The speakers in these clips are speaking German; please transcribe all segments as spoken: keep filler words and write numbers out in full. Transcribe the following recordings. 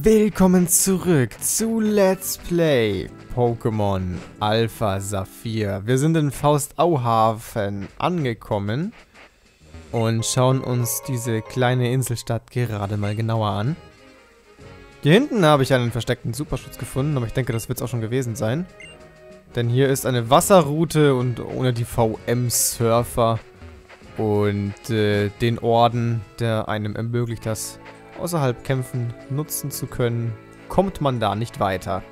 Willkommen zurück zu Let's Play Pokémon Alpha Saphir. Wir sind in Faustauhafen angekommen und schauen uns diese kleine Inselstadt gerade mal genauer an. Hier hinten habe ich einen versteckten Superschutz gefunden, aber ich denke, das wird es auch schon gewesen sein. Denn hier ist eine Wasserroute und ohne die V M-Surfer und äh, den Orden, der einem ermöglicht, das außerhalb Kämpfen nutzen zu können, kommt man da nicht weiter.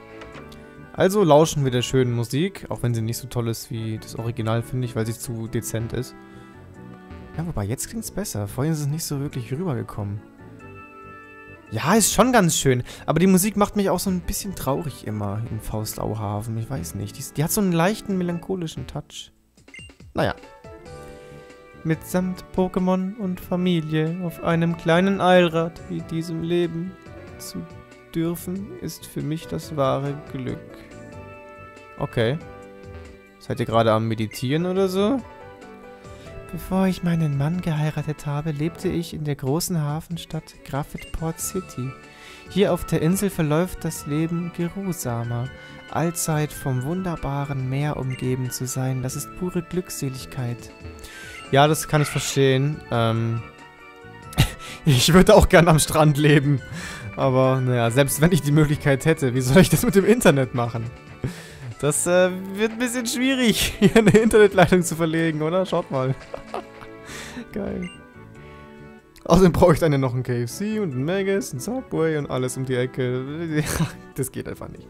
Also lauschen wir der schönen Musik, auch wenn sie nicht so toll ist wie das Original, finde ich, weil sie zu dezent ist. Ja, wobei, jetzt klingt es besser. Vorhin ist es nicht so wirklich rübergekommen. Ja, ist schon ganz schön, aber die Musik macht mich auch so ein bisschen traurig immer in Faustauhafen. Ich weiß nicht, die, die hat so einen leichten melancholischen Touch. Naja. Mitsamt Pokémon und Familie auf einem kleinen Eilrad wie diesem Leben zu dürfen, ist für mich das wahre Glück. Okay. Seid ihr gerade am Meditieren oder so? Bevor ich meinen Mann geheiratet habe, lebte ich in der großen Hafenstadt Graffitport City. Hier auf der Insel verläuft das Leben geruhsamer. Allzeit vom wunderbaren Meer umgeben zu sein, das ist pure Glückseligkeit. Ja, das kann ich verstehen. Ähm, ich würde auch gern am Strand leben. Aber, naja, selbst wenn ich die Möglichkeit hätte, wie soll ich das mit dem Internet machen? Das äh, wird ein bisschen schwierig, hier eine Internetleitung zu verlegen, oder? Schaut mal. Geil. Außerdem brauche ich dann ja noch einen K F C und einen Magus, einen Subway und alles um die Ecke. Das geht einfach nicht.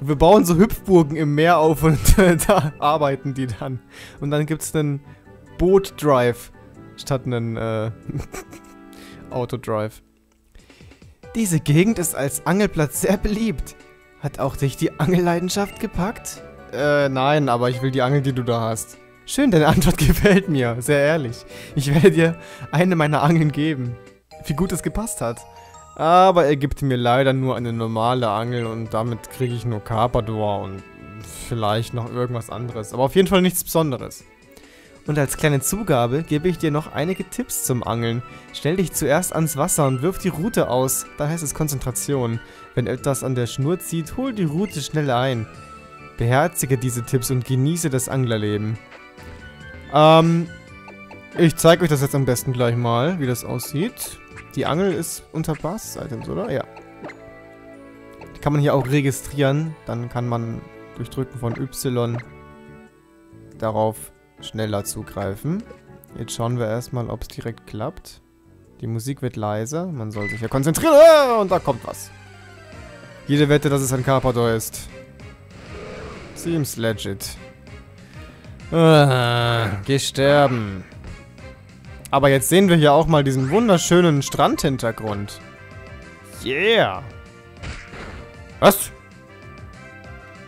Und wir bauen so Hüpfburgen im Meer auf und äh, da arbeiten die dann. Und dann gibt es einen Boot-Drive statt einen äh, Auto-Drive. Diese Gegend ist als Angelplatz sehr beliebt. Hat auch dich die Angelleidenschaft gepackt? Äh, nein, aber ich will die Angel, die du da hast. Schön, deine Antwort gefällt mir, sehr ehrlich. Ich werde dir eine meiner Angeln geben. Wie gut es gepasst hat. Aber er gibt mir leider nur eine normale Angel und damit kriege ich nur Carpador und vielleicht noch irgendwas anderes. Aber auf jeden Fall nichts Besonderes. Und als kleine Zugabe gebe ich dir noch einige Tipps zum Angeln. Stell dich zuerst ans Wasser und wirf die Rute aus, da heißt es Konzentration. Wenn etwas an der Schnur zieht, hol die Rute schnell ein. Beherzige diese Tipps und genieße das Anglerleben. Ähm, ich zeige euch das jetzt am besten gleich mal, wie das aussieht. Die Angel ist unter Basis-Items, oder? Ja. Die kann man hier auch registrieren, dann kann man durch Drücken von Y darauf schneller zugreifen. Jetzt schauen wir erstmal, ob es direkt klappt. Die Musik wird leiser. Man soll sich ja konzentrieren. Und da kommt was. Jede Wette, dass es ein Carpador ist. Seems legit. Ah, geh sterben. Aber jetzt sehen wir hier auch mal diesen wunderschönen Strandhintergrund. Yeah. Was?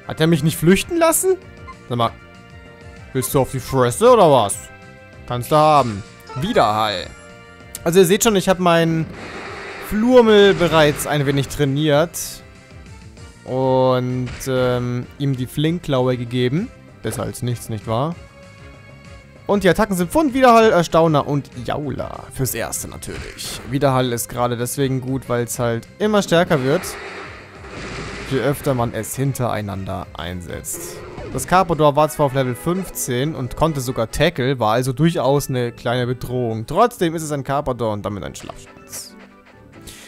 Hat er mich nicht flüchten lassen? Sag mal. Willst du auf die Fresse oder was? Kannst du haben. Wiederhall. Also ihr seht schon, ich habe meinen Flurmel bereits ein wenig trainiert. Und ähm, ihm die Flinklaue gegeben. Besser als nichts, nicht wahr? Und die Attacken sind von Wiederhall, Erstauner und Jaula. Fürs Erste natürlich. Wiederhall ist gerade deswegen gut, weil es halt immer stärker wird, je öfter man es hintereinander einsetzt. Das Carpador war zwar auf Level fünfzehn und konnte sogar Tackle, war also durchaus eine kleine Bedrohung. Trotzdem ist es ein Carpador und damit ein Schlafschwanz.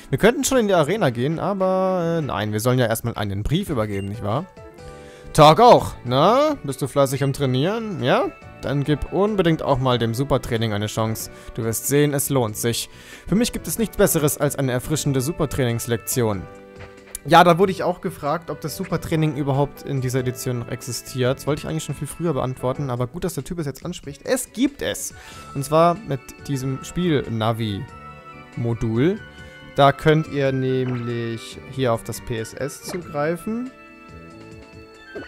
Wir könnten schon in die Arena gehen, aber äh, nein, wir sollen ja erstmal einen Brief übergeben, nicht wahr? Tag auch, na? Bist du fleißig am Trainieren, ja? Dann gib unbedingt auch mal dem Supertraining eine Chance. Du wirst sehen, es lohnt sich. Für mich gibt es nichts Besseres als eine erfrischende Supertrainingslektion. Ja, da wurde ich auch gefragt, ob das Supertraining überhaupt in dieser Edition noch existiert. Das wollte ich eigentlich schon viel früher beantworten, aber gut, dass der Typ es jetzt anspricht. Es gibt es! Und zwar mit diesem Spiel-Navi-Modul. Da könnt ihr nämlich hier auf das P S S zugreifen.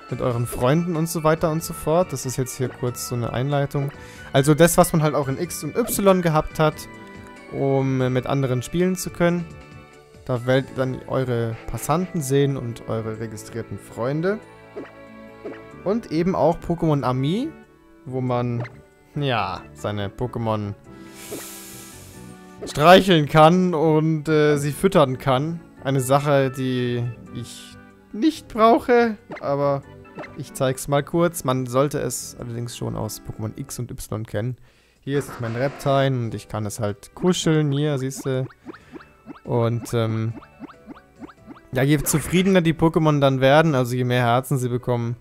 Mit euren Freunden und so weiter und so fort. Das ist jetzt hier kurz so eine Einleitung. Also das, was man halt auch in X und Y gehabt hat, um mit anderen spielen zu können. Da werdet ihr dann eure Passanten sehen und eure registrierten Freunde. Und eben auch Pokémon Ami, wo man, ja, seine Pokémon streicheln kann und äh, sie füttern kann. eine Sache, die ich nicht brauche, aber ich zeig's mal kurz. Man sollte es allerdings schon aus Pokémon X und Y kennen. Hier ist mein Reptile und ich kann es halt kuscheln. Hier, siehst du. Und ähm, ja, je zufriedener die Pokémon dann werden, also je mehr Herzen sie bekommen,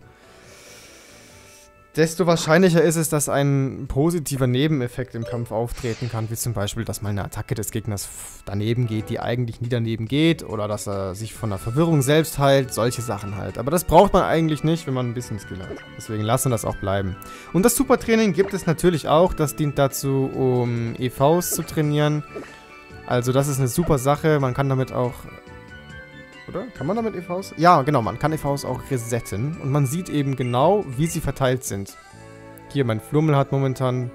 desto wahrscheinlicher ist es, dass ein positiver Nebeneffekt im Kampf auftreten kann, wie zum Beispiel, dass mal eine Attacke des Gegners daneben geht, die eigentlich nie daneben geht, oder dass er sich von der Verwirrung selbst heilt, solche Sachen halt. Aber das braucht man eigentlich nicht, wenn man ein bisschen Skill hat. Deswegen lassen wir das auch bleiben. Und das Supertraining gibt es natürlich auch, das dient dazu, um E Vs zu trainieren. Also das ist eine super Sache, man kann damit auch... Oder? Kann man damit E Vs? Ja, genau, man kann E Vs auch resetten. Und man sieht eben genau, wie sie verteilt sind. Hier, mein Flurmel hat momentan,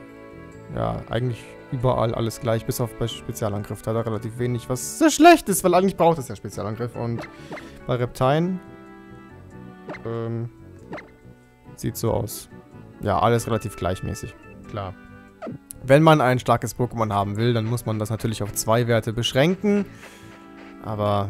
ja, eigentlich überall alles gleich, bis auf bei Spezialangriff. Da hat er relativ wenig, was sehr schlecht ist, weil eigentlich braucht es ja Spezialangriff. Und bei Reptien, ähm, sieht so aus. Ja, alles relativ gleichmäßig, klar. Wenn man ein starkes Pokémon haben will, dann muss man das natürlich auf zwei Werte beschränken. Aber...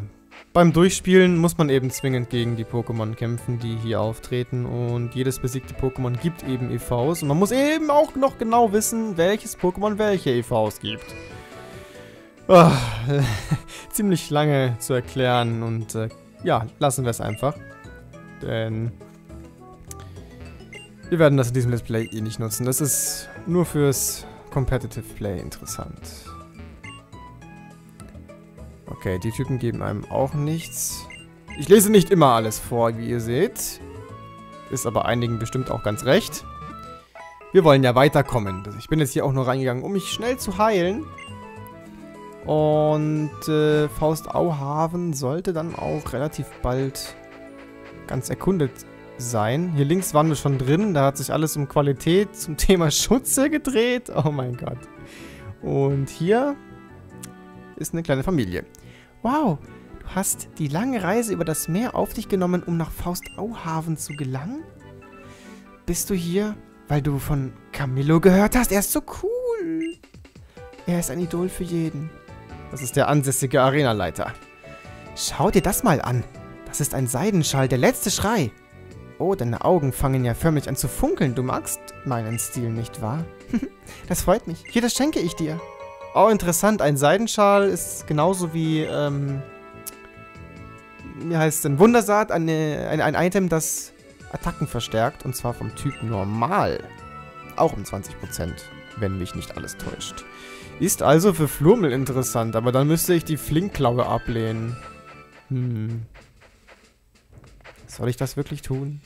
beim Durchspielen muss man eben zwingend gegen die Pokémon kämpfen, die hier auftreten, und jedes besiegte Pokémon gibt eben E Vs und man muss eben auch noch genau wissen, welches Pokémon welche E Vs gibt. Oh, ziemlich lange zu erklären und äh, ja, lassen wir es einfach, denn wir werden das in diesem Let's Play eh nicht nutzen. Das ist nur fürs Competitive Play interessant. Okay, die Typen geben einem auch nichts. Ich lese nicht immer alles vor, wie ihr seht. Ist aber einigen bestimmt auch ganz recht. Wir wollen ja weiterkommen. Ich bin jetzt hier auch nur reingegangen, um mich schnell zu heilen. Und äh, Faustauhafen sollte dann auch relativ bald ganz erkundet sein. Hier links waren wir schon drin. Da hat sich alles um Qualität zum Thema Schutze gedreht. Oh mein Gott. Und hier... ist eine kleine Familie. Wow, du hast die lange Reise über das Meer auf dich genommen, um nach Faustauhafen zu gelangen? Bist du hier, weil du von Kamillo gehört hast? Er ist so cool. Er ist ein Idol für jeden. Das ist der ansässige Arenaleiter. Schau dir das mal an. Das ist ein Seidenschall, der letzte Schrei. Oh, deine Augen fangen ja förmlich an zu funkeln. Du magst meinen Stil, nicht wahr? Das freut mich. Hier, das schenke ich dir. Oh, interessant. Ein Seidenschal ist genauso wie, ähm, wie heißt es denn? Wundersaat, eine, ein, ein Item, das Attacken verstärkt. Und zwar vom Typ Normal. Auch um zwanzig Prozent, wenn mich nicht alles täuscht. Ist also für Flurmel interessant, aber dann müsste ich die Flinklaue ablehnen. Hm. Soll ich das wirklich tun?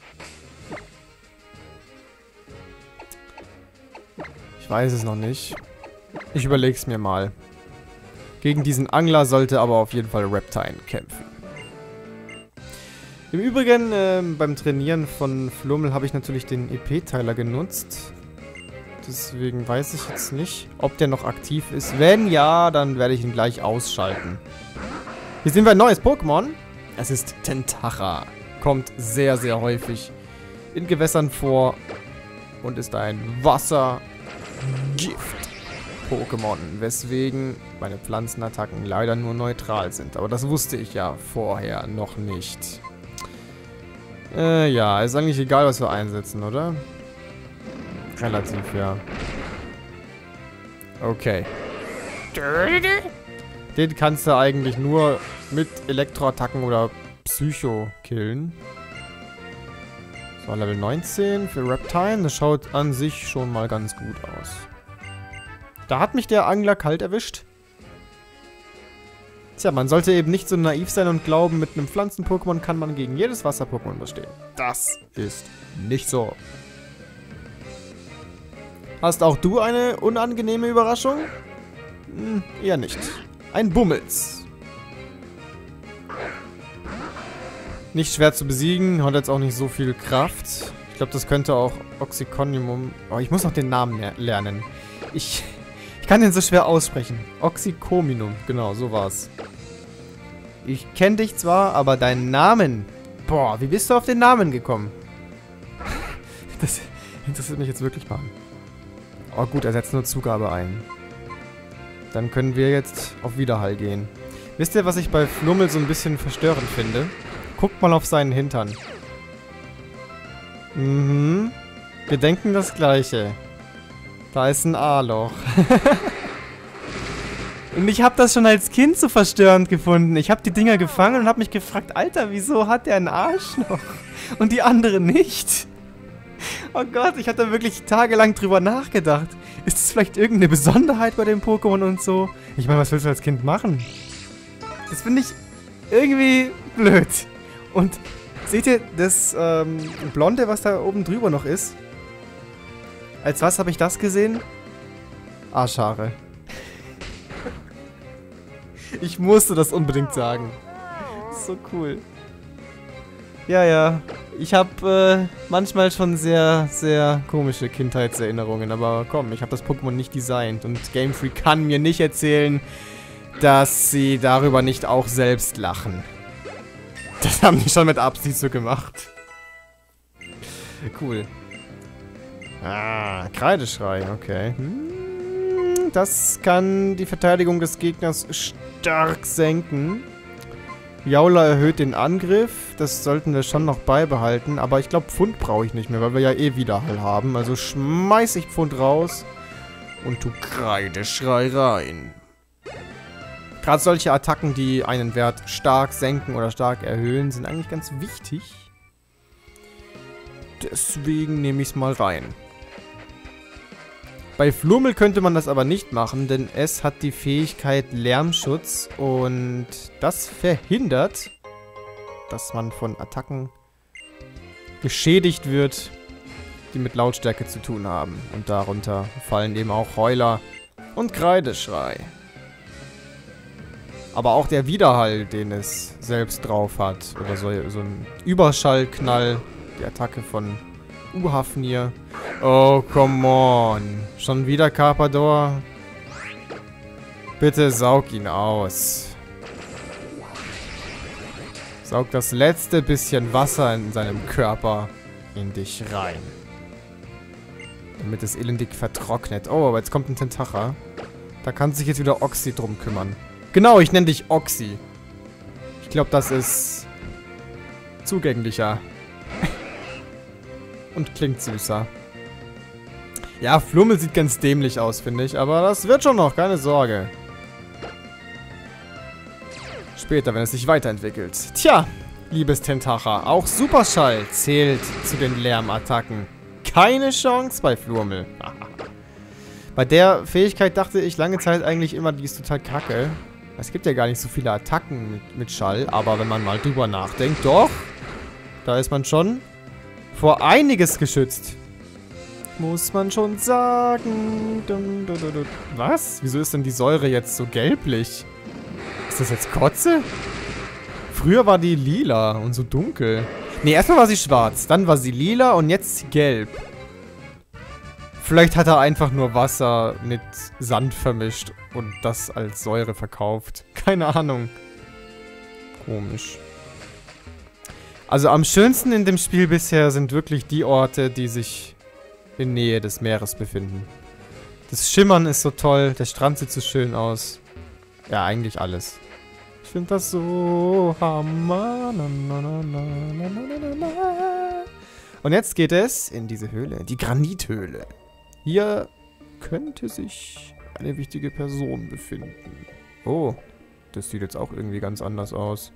Ich weiß es noch nicht. Ich überleg's mir mal. Gegen diesen Angler sollte aber auf jeden Fall Reptile kämpfen. Im Übrigen, äh, beim Trainieren von Flurmel habe ich natürlich den E P-Teiler genutzt. Deswegen weiß ich jetzt nicht, ob der noch aktiv ist. Wenn ja, dann werde ich ihn gleich ausschalten. Hier sehen wir ein neues Pokémon. Es ist Tentacha. Kommt sehr, sehr häufig in Gewässern vor und ist ein Wassergift. Pokémon, weswegen meine Pflanzenattacken leider nur neutral sind. Aber das wusste ich ja vorher noch nicht. Äh, ja, ist eigentlich egal, was wir einsetzen, oder? Relativ, ja. Okay. Den kannst du eigentlich nur mit Elektroattacken oder Psycho killen. So, Level neunzehn für Reptile. Das schaut an sich schon mal ganz gut aus. Da hat mich der Angler kalt erwischt. Tja, man sollte eben nicht so naiv sein und glauben, mit einem Pflanzen-Pokémon kann man gegen jedes Wasser-Pokémon bestehen. Das ist nicht so. Hast auch du eine unangenehme Überraschung? Hm, eher nicht. Ein Bummelz. Nicht schwer zu besiegen, hat jetzt auch nicht so viel Kraft. Ich glaube, das könnte auch Oxycominum... Oh, ich muss noch den Namen lernen. Ich... Ich kann den so schwer aussprechen. Oxycominum, genau, so war's. Ich kenne dich zwar, aber deinen Namen... Boah, wie bist du auf den Namen gekommen? Das interessiert mich jetzt wirklich mal. Oh gut, er setzt nur Zugabe ein. Dann können wir jetzt auf Wiederhall gehen. Wisst ihr, was ich bei Flurmel so ein bisschen verstörend finde? Guckt mal auf seinen Hintern. Mhm. Wir denken das Gleiche. Da ist ein A-Loch. Und ich habe das schon als Kind so verstörend gefunden. Ich habe die Dinger gefangen und habe mich gefragt, Alter, wieso hat der ein Arschloch? Und die andere nicht? Oh Gott, ich habe da wirklich tagelang drüber nachgedacht. Ist das vielleicht irgendeine Besonderheit bei den Pokémon und so? Ich meine, was willst du als Kind machen? Das finde ich irgendwie blöd. Und seht ihr das ähm, Blonde, was da oben drüber noch ist? Als was habe ich das gesehen? Arschhaare. Ich musste das unbedingt sagen. Das ist so cool. Ja, ja. Ich habe äh, manchmal schon sehr, sehr komische Kindheitserinnerungen. Aber komm, ich habe das Pokémon nicht designt. Und Game Freak kann mir nicht erzählen, dass sie darüber nicht auch selbst lachen. Das haben die schon mit Absicht so gemacht. Cool. Ah, Kreideschrei, okay. Hm, das kann die Verteidigung des Gegners stark senken. Jaula erhöht den Angriff. Das sollten wir schon noch beibehalten. Aber ich glaube, Pfund brauche ich nicht mehr, weil wir ja eh Wiederhall haben. Also schmeiß ich Pfund raus und tu Kreideschrei rein. Gerade solche Attacken, die einen Wert stark senken oder stark erhöhen, sind eigentlich ganz wichtig. Deswegen nehme ich es mal rein. Bei Flurmel könnte man das aber nicht machen, denn es hat die Fähigkeit Lärmschutz und das verhindert, dass man von Attacken geschädigt wird, die mit Lautstärke zu tun haben. Und darunter fallen eben auch Heuler und Kreideschrei. Aber auch der Widerhall, den es selbst drauf hat, oder so, so ein Überschallknall, die Attacke von U-Hafnir. Oh, come on. Schon wieder Carpador? Bitte saug ihn aus. Saug das letzte bisschen Wasser in seinem Körper in dich rein. Damit es elendig vertrocknet. Oh, aber jetzt kommt ein Tentacha. Da kann sich jetzt wieder Oxy drum kümmern. Genau, ich nenne dich Oxy. Ich glaube, das ist zugänglicher. Und klingt süßer. Ja, Flurmel sieht ganz dämlich aus, finde ich. Aber das wird schon noch, keine Sorge. Später, wenn es sich weiterentwickelt. Tja, liebes Tentacha, auch Superschall zählt zu den Lärmattacken. Keine Chance bei Flurmel. Bei der Fähigkeit dachte ich lange Zeit eigentlich immer, die ist total kacke. Es gibt ja gar nicht so viele Attacken mit, mit Schall, aber wenn man mal drüber nachdenkt, doch, da ist man schon vor einiges geschützt. Muss man schon sagen. Was? Wieso ist denn die Säure jetzt so gelblich? Ist das jetzt Kotze? Früher war die lila und so dunkel. Ne, erstmal war sie schwarz, dann war sie lila und jetzt gelb. Vielleicht hat er einfach nur Wasser mit Sand vermischt und das als Säure verkauft. Keine Ahnung. Komisch. Also am schönsten in dem Spiel bisher sind wirklich die Orte, die sich in Nähe des Meeres befinden. Das Schimmern ist so toll, der Strand sieht so schön aus. Ja, eigentlich alles. Ich finde das so hammer. Na, na, na, na, na, na, na, na. Und jetzt geht es in diese Höhle, die Granithöhle. Hier könnte sich eine wichtige Person befinden. Oh, das sieht jetzt auch irgendwie ganz anders aus.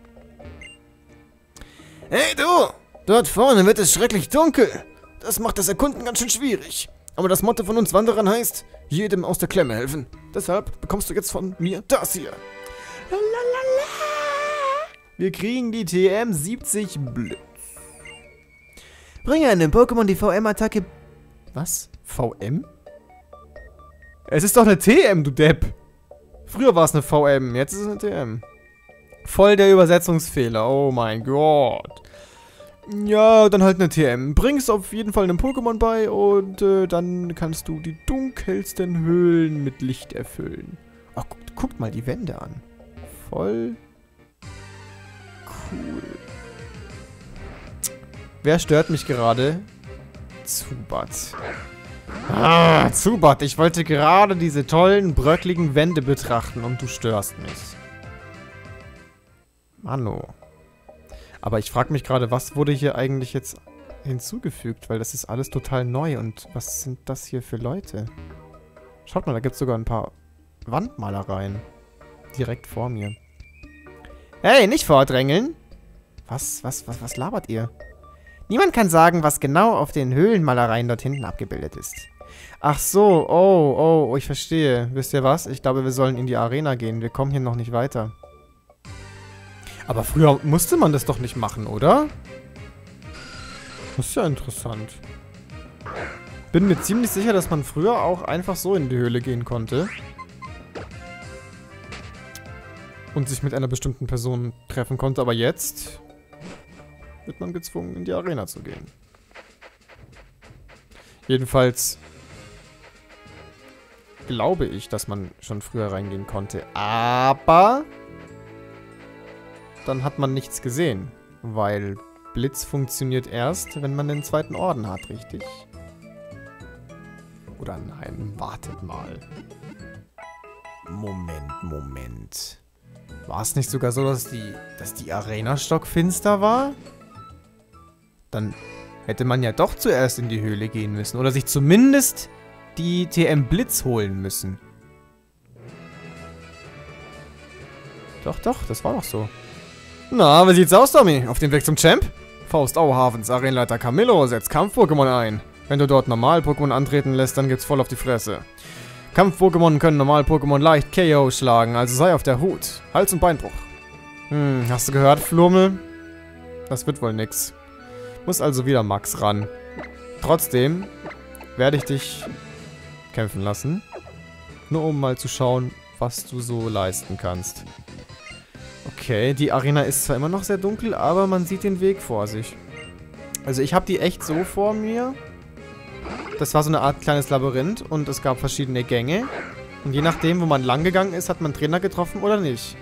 Hey du! Dort vorne wird es schrecklich dunkel. Das macht das Erkunden ganz schön schwierig. Aber das Motto von uns Wanderern heißt, jedem aus der Klemme helfen. Deshalb bekommst du jetzt von mir das hier. Lalalala. Wir kriegen die T M siebzig Blitz. Bringe einem Pokémon die V M-Attacke... Was? V M? Es ist doch eine T M, du Depp! Früher war es eine V M, jetzt ist es eine T M. Voll der Übersetzungsfehler, oh mein Gott. Ja, dann halt eine T M. Bring's auf jeden Fall einem Pokémon bei und äh, dann kannst du die dunkelsten Höhlen mit Licht erfüllen. Ach, gu guckt mal die Wände an. Voll cool. Wer stört mich gerade? Zubat. Ah, Zubat, ich wollte gerade diese tollen, bröckligen Wände betrachten und du störst mich. Hallo. Aber ich frage mich gerade, was wurde hier eigentlich jetzt hinzugefügt? Weil das ist alles total neu. Und was sind das hier für Leute? Schaut mal, da gibt es sogar ein paar Wandmalereien. Direkt vor mir. Hey, nicht vordrängeln! Was, was, was, was labert ihr? Niemand kann sagen, was genau auf den Höhlenmalereien dort hinten abgebildet ist. Ach so, oh, oh, ich verstehe. Wisst ihr was? Ich glaube, wir sollen in die Arena gehen. Wir kommen hier noch nicht weiter. Aber früher musste man das doch nicht machen, oder? Das ist ja interessant. Bin mir ziemlich sicher, dass man früher auch einfach so in die Höhle gehen konnte. Und sich mit einer bestimmten Person treffen konnte. Aber jetzt wird man gezwungen, in die Arena zu gehen. Jedenfalls glaube ich, dass man schon früher reingehen konnte. Aber dann hat man nichts gesehen. Weil Blitz funktioniert erst, wenn man den zweiten Orden hat, richtig? Oder nein, wartet mal. Moment, Moment. War es nicht sogar so, dass die, dass die Arena stockfinster war? Dann hätte man ja doch zuerst in die Höhle gehen müssen. Oder sich zumindest die T M Blitz holen müssen. Doch, doch, das war doch so. Na, wie sieht's aus, Tommy? Auf dem Weg zum Champ? Faustauhafens Arenenleiter Kamillo setzt Kampf-Pokémon ein. Wenn du dort Normal-Pokémon antreten lässt, dann gibt's voll auf die Fresse. Kampf-Pokémon können Normal-Pokémon leicht K O schlagen, also sei auf der Hut. Hals- und Beinbruch. Hm, hast du gehört, Flurmel? Das wird wohl nix. Muss also wieder Max ran. Trotzdem werde ich dich kämpfen lassen. Nur um mal zu schauen, was du so leisten kannst. Okay, die Arena ist zwar immer noch sehr dunkel, aber man sieht den Weg vor sich. Also ich habe die echt so vor mir. Das war so eine Art kleines Labyrinth und es gab verschiedene Gänge. Und je nachdem, wo man lang gegangen ist, hat man Trainer getroffen oder nicht.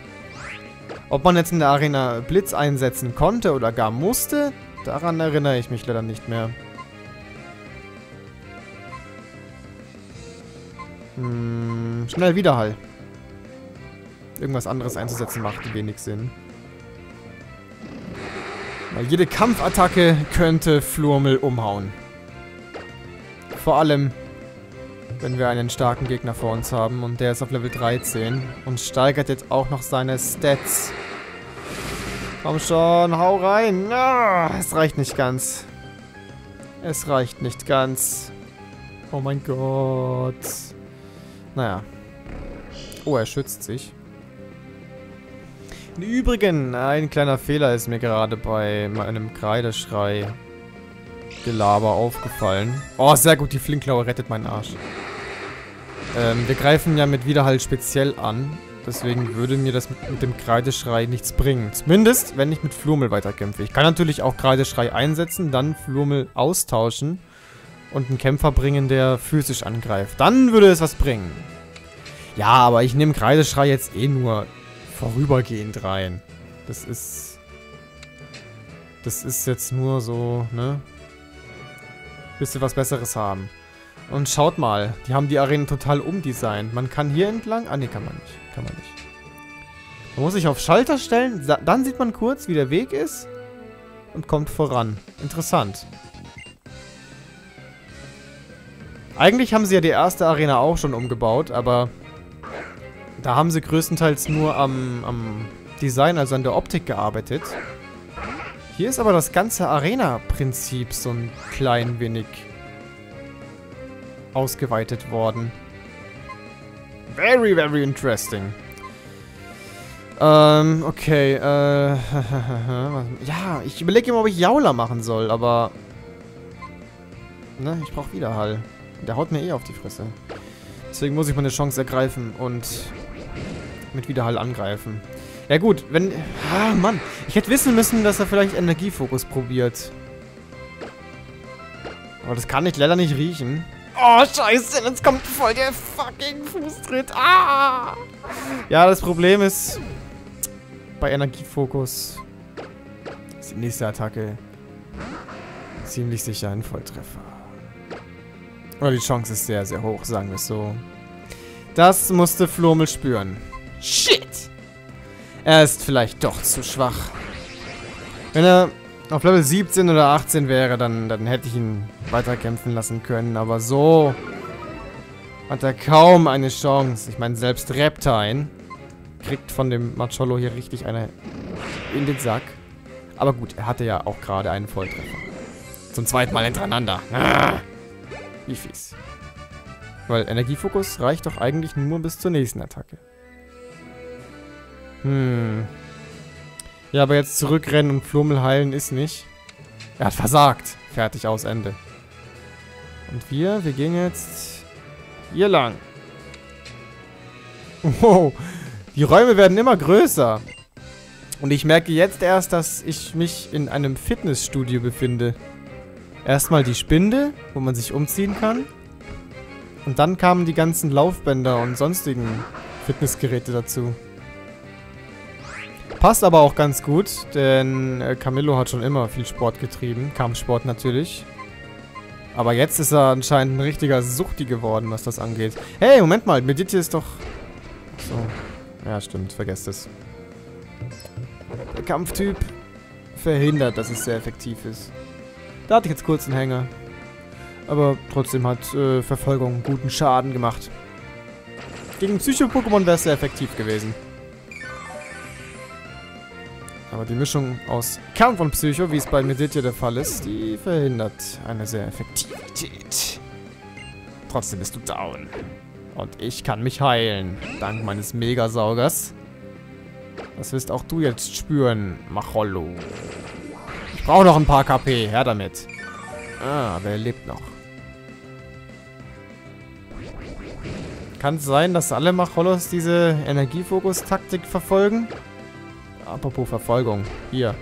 Ob man jetzt in der Arena Blitz einsetzen konnte oder gar musste, daran erinnere ich mich leider nicht mehr. Hm, schnell Wiederhall. Irgendwas anderes einzusetzen macht wenig Sinn. Weil jede Kampfattacke könnte Flurmel umhauen. Vor allem, wenn wir einen starken Gegner vor uns haben und der ist auf Level dreizehn und steigert jetzt auch noch seine Stats. Komm schon, hau rein. Ah, es reicht nicht ganz. Es reicht nicht ganz. Oh mein Gott. Naja. Oh, er schützt sich. Im Übrigen, ein kleiner Fehler ist mir gerade bei meinem Kreideschrei Gelaber aufgefallen. Oh, sehr gut, die Flinklaue rettet meinen Arsch. Ähm, wir greifen ja mit Wiederhall speziell an. Deswegen würde mir das mit, mit dem Kreideschrei nichts bringen. Zumindest, wenn ich mit Flurmel weiterkämpfe. Ich kann natürlich auch Kreideschrei einsetzen, dann Flurmel austauschen und einen Kämpfer bringen, der physisch angreift. Dann würde es was bringen. Ja, aber ich nehme Kreideschrei jetzt eh nur vorübergehend rein. Das ist... Das ist jetzt nur so, ne? Bis wir was Besseres haben. Und schaut mal, die haben die Arena total umdesignt. Man kann hier entlang... Ah, ne, kann man nicht. Kann man nicht. Man muss sich auf Schalter stellen, dann sieht man kurz, wie der Weg ist und kommt voran. Interessant. Eigentlich haben sie ja die erste Arena auch schon umgebaut, aber... Da haben sie größtenteils nur am, am Design, also an der Optik gearbeitet. Hier ist aber das ganze Arena-Prinzip so ein klein wenig ausgeweitet worden. Very, very interesting. Ähm, okay. Äh, ja, ich überlege immer, ob ich Jaula machen soll, aber... Ne, ich brauche Wiederhall. Der haut mir eh auf die Fresse. Deswegen muss ich meine Chance ergreifen und... mit Wiederhall angreifen. Ja gut, wenn... Ah, Mann. Ich hätte wissen müssen, dass er vielleicht Energiefokus probiert. Aber das kann ich leider nicht riechen. Oh, scheiße. Jetzt kommt voll der fucking Fußtritt. Ah! Ja, das Problem ist... bei Energiefokus... ist die nächste Attacke... ziemlich sicher ein Volltreffer. Oder die Chance ist sehr, sehr hoch, sagen wir es so. Das musste Flurmel spüren. Shit! Er ist vielleicht doch zu schwach. Wenn er auf Level siebzehn oder achtzehn wäre, dann, dann hätte ich ihn weiter kämpfen lassen können. Aber so hat er kaum eine Chance. Ich meine, selbst Reptile kriegt von dem Macholo hier richtig eine in den Sack. Aber gut, er hatte ja auch gerade einen Volltreffer. Zum zweiten Mal hintereinander. Ah, wie fies. Weil Energiefokus reicht doch eigentlich nur bis zur nächsten Attacke. Hm. Ja, aber jetzt zurückrennen und Flurmel heilen ist nicht. Er hat versagt. Fertig, aus, Ende. Und wir, wir gehen jetzt hier lang. Wow, die Räume werden immer größer. Und ich merke jetzt erst, dass ich mich in einem Fitnessstudio befinde. Erstmal die Spinde, wo man sich umziehen kann. Und dann kamen die ganzen Laufbänder und sonstigen Fitnessgeräte dazu. Passt aber auch ganz gut, denn Kamillo hat schon immer viel Sport getrieben. Kampfsport natürlich. Aber jetzt ist er anscheinend ein richtiger Suchti geworden, was das angeht. Hey, Moment mal, Meditie ist doch... So. Ja, stimmt, vergesst es. Der Kampftyp verhindert, dass es sehr effektiv ist. Da hatte ich jetzt kurz einen Hänger. Aber trotzdem hat äh, Verfolgung guten Schaden gemacht. Gegen Psycho-Pokémon wäre es sehr effektiv gewesen. Aber die Mischung aus Kampf und Psycho, wie es bei Meditie der Fall ist, die verhindert eine sehr Effektivität. Trotzdem bist du down. Und ich kann mich heilen, dank meines Megasaugers. Das wirst auch du jetzt spüren, Macholo. Ich brauche noch ein paar K P, her damit. Ah, wer lebt noch? Kann es sein, dass alle Macholos diese Energiefokus-Taktik verfolgen? Apropos Verfolgung. Hier.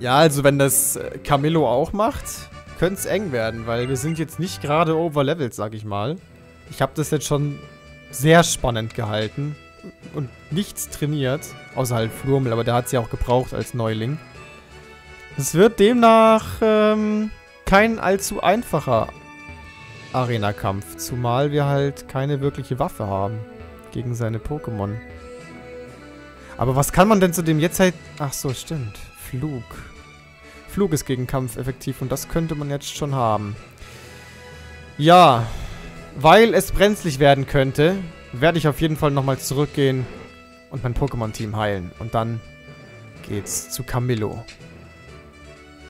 Ja, also wenn das Kamillo auch macht, könnte es eng werden, weil wir sind jetzt nicht gerade overlevelt, sag ich mal. Ich habe das jetzt schon sehr spannend gehalten und nichts trainiert, außer halt Flurmel, aber der hat sie ja auch gebraucht als Neuling. Es wird demnach ähm, kein allzu einfacher Arena-Kampf, zumal wir halt keine wirkliche Waffe haben gegen seine Pokémon. Aber was kann man denn zu dem jetzt halt... Ach so, stimmt. Flug. Flug ist gegen Kampf effektiv und das könnte man jetzt schon haben. Ja, weil es brenzlig werden könnte, werde ich auf jeden Fall nochmal zurückgehen und mein Pokémon-Team heilen. Und dann geht's zu Kamillo.